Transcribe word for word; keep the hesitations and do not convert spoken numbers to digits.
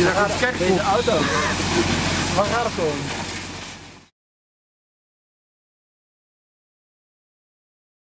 Je gaat kijken in de auto. Waar gaat het om?